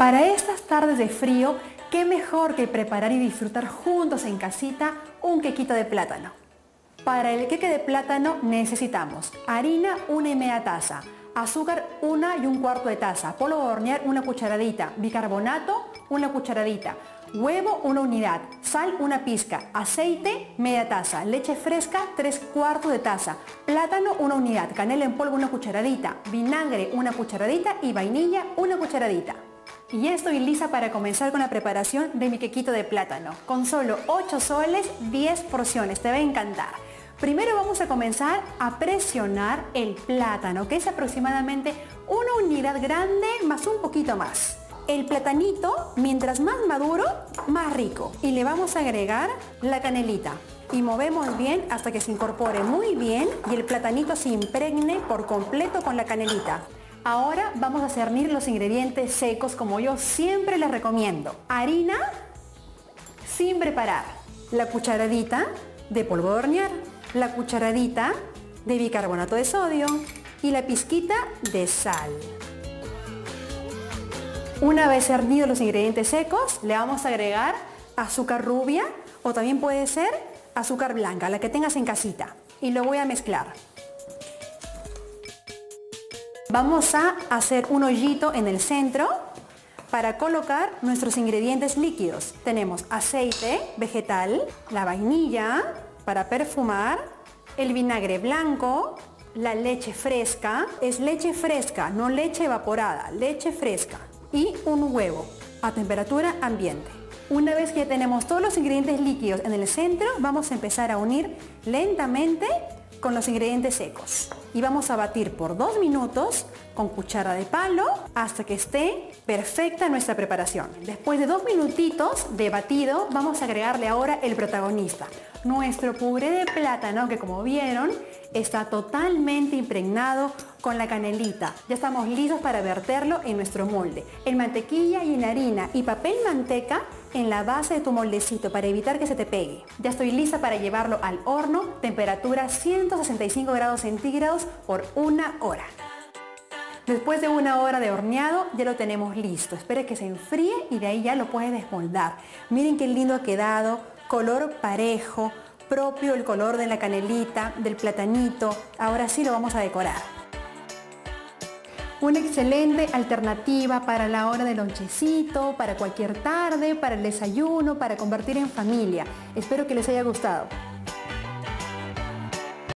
Para estas tardes de frío, qué mejor que preparar y disfrutar juntos en casita un quequito de plátano. Para el queque de plátano necesitamos harina 1 1/2 taza, azúcar 1 1/4 de taza, polvo de hornear 1 cucharadita, bicarbonato 1 cucharadita, huevo 1 unidad, sal 1 pizca, aceite media taza, leche fresca 3/4 de taza, plátano 1 unidad, canela en polvo 1 cucharadita, vinagre 1 cucharadita y vainilla 1 cucharadita. Y ya estoy lista para comenzar con la preparación de mi quequito de plátano. Con solo 8 soles, 10 porciones, te va a encantar. Primero vamos a comenzar a presionar el plátano, que es aproximadamente 1 unidad grande más un poquito más. El platanito, mientras más maduro, más rico. Y le vamos a agregar la canelita. Y movemos bien hasta que se incorpore muy bien y el platanito se impregne por completo con la canelita. Ahora vamos a cernir los ingredientes secos como yo siempre les recomiendo. Harina sin preparar, la cucharadita de polvo de hornear, la cucharadita de bicarbonato de sodio y la pizquita de sal. Una vez cernidos los ingredientes secos, le vamos a agregar azúcar rubia o también puede ser azúcar blanca, la que tengas en casita. Y lo voy a mezclar. Vamos a hacer un hoyito en el centro para colocar nuestros ingredientes líquidos. Tenemos aceite vegetal, la vainilla para perfumar, el vinagre blanco, la leche fresca. Es leche fresca, no leche evaporada, leche fresca. Y un huevo a temperatura ambiente. Una vez que tenemos todos los ingredientes líquidos en el centro, vamos a empezar a unir lentamente con los ingredientes secos y vamos a batir por 2 minutos con cuchara de palo hasta que esté perfecta nuestra preparación. Después de 2 minutitos de batido vamos a agregarle ahora el protagonista, nuestro puré de plátano, que como vieron está totalmente impregnado con la canelita. Ya estamos listos para verterlo en nuestro molde, en mantequilla y en harina y papel manteca en la base de tu moldecito para evitar que se te pegue. Ya estoy lista para llevarlo al horno, temperatura 165 grados centígrados por 1 hora. Después de 1 hora de horneado ya lo tenemos listo. Espera que se enfríe y de ahí ya lo puedes desmoldar. Miren qué lindo ha quedado, color parejo, propio el color de la canelita, del platanito. Ahora sí lo vamos a decorar. Una excelente alternativa para la hora del lonchecito, para cualquier tarde, para el desayuno, para compartir en familia. Espero que les haya gustado.